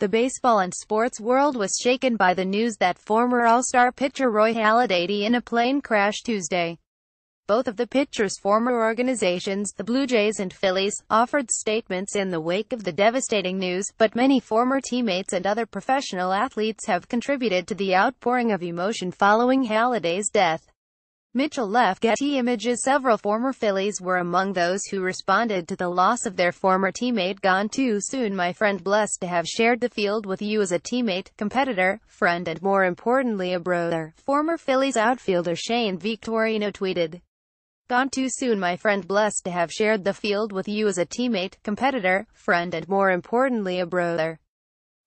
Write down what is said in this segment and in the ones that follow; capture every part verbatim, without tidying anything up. The baseball and sports world was shaken by the news that former All-Star pitcher Roy Halladay died in a plane crash Tuesday. Both of the pitcher's former organizations, the Blue Jays and Phillies, offered statements in the wake of the devastating news, but many former teammates and other professional athletes have contributed to the outpouring of emotion following Halladay's death. Mitchell left Getty Images. Several former Phillies were among those who responded to the loss of their former teammate. Gone too soon, my friend. Blessed to have shared the field with you as a teammate, competitor, friend and more importantly a brother, former Phillies outfielder Shane Victorino tweeted. Gone too soon, my friend. Blessed to have shared the field with you as a teammate, competitor, friend and more importantly a brother.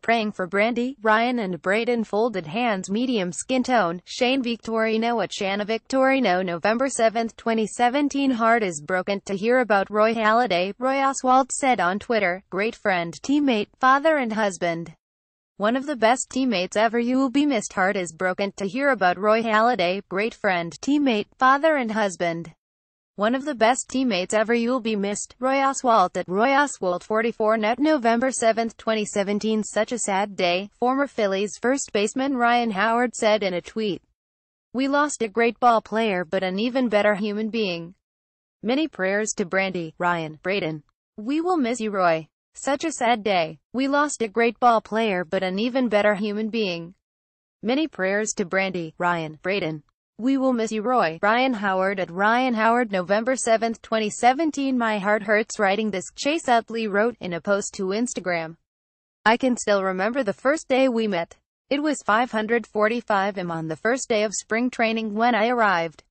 Praying for Brandy, Ryan and Brayden. Folded hands. Medium skin tone. Shane Victorino at Shana Victorino. November seventh twenty seventeen. Heart is broken to hear about Roy Halladay, Roy Oswalt said on Twitter. Great friend, teammate, father and husband. One of the best teammates ever. You will be missed. Heart is broken to hear about Roy Halladay, great friend, teammate, father and husband. One of the best teammates ever. You'll be missed. Roy Oswalt at Roy Oswalt forty-four net November seventh twenty seventeen. Such a sad day, former Phillies first baseman Ryan Howard said in a tweet. We lost a great ball player but an even better human being. Many prayers to Brandy, Ryan, Brayden. We will miss you, Roy. Such a sad day. We lost a great ball player but an even better human being. Many prayers to Brandy, Ryan, Brayden. We will miss you, Roy. Ryan Howard at Ryan Howard November seventh twenty seventeen. My heart hurts writing this, Chase Utley wrote in a post to Instagram. I can still remember the first day we met. It was five forty-five a m on the first day of spring training when I arrived.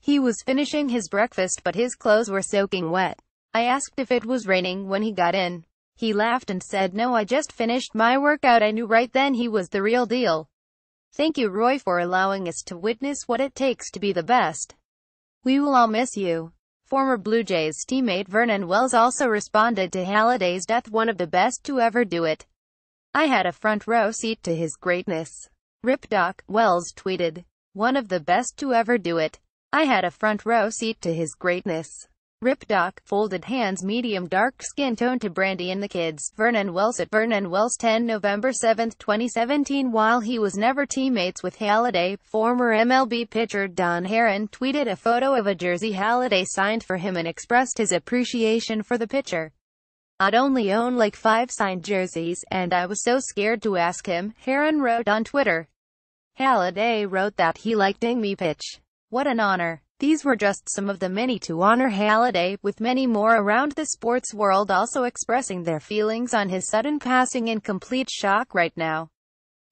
He was finishing his breakfast but his clothes were soaking wet. I asked if it was raining when he got in. He laughed and said, "No, I just finished my workout." I knew right then he was the real deal. Thank you, Roy, for allowing us to witness what it takes to be the best. We will all miss you. Former Blue Jays teammate Vernon Wells also responded to Halladay's death. One of the best to ever do it. I had a front row seat to his greatness. Rip Doc, Wells tweeted. One of the best to ever do it. I had a front row seat to his greatness. Rip Doc. Folded hands. Medium dark skin tone to Brandy and the kids. Vernon Wells at Vernon Wells ten November seventh twenty seventeen. While he was never teammates with Halladay, former M L B pitcher Don Heron tweeted a photo of a jersey Halladay signed for him and expressed his appreciation for the pitcher. I'd only own like five signed jerseys, and I was so scared to ask him, Heron wrote on Twitter. Halladay wrote that he liked me pitch. What an honor. These were just some of the many to honor Halladay, with many more around the sports world also expressing their feelings on his sudden passing. In complete shock right now.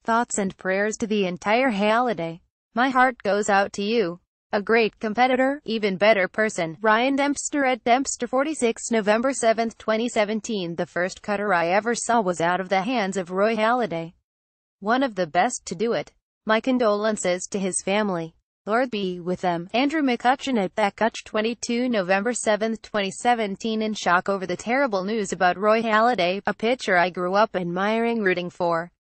Thoughts and prayers to the entire Halladay. My heart goes out to you. A great competitor, even better person. Ryan Dempster at Dempster forty-six November seventh twenty seventeen. The first cutter I ever saw was out of the hands of Roy Halladay. One of the best to do it. My condolences to his family. Lord be with them. Andrew McCutchen at ThatCutch twenty-two November seventh twenty seventeen. In shock over the terrible news about Roy Halladay, a pitcher I grew up admiring, rooting for,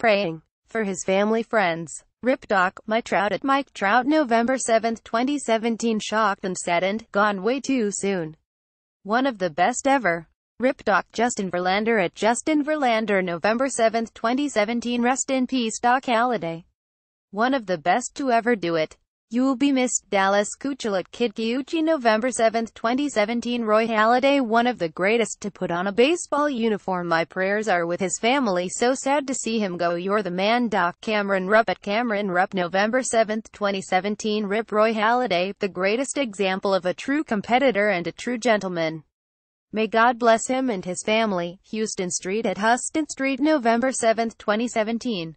praying for his family, friends. Rip Doc. Mike Trout at Mike Trout November seventh twenty seventeen. Shocked and saddened, gone way too soon. One of the best ever. Rip Doc. Justin Verlander at Justin Verlander November seventh twenty seventeen. Rest in peace, Doc Halladay. One of the best to ever do it. You'll be missed. Dallas Kuechel at Kid Keuchi November seventh twenty seventeen. Roy Halladay, one of the greatest to put on a baseball uniform. My prayers are with his family. So sad to see him go. You're the man, Doc. Cameron Rupp at Cameron Rupp November seventh twenty seventeen. Rip Roy Halladay, the greatest example of a true competitor and a true gentleman. May God bless him and his family. Huston Street at Huston Street November seventh twenty seventeen.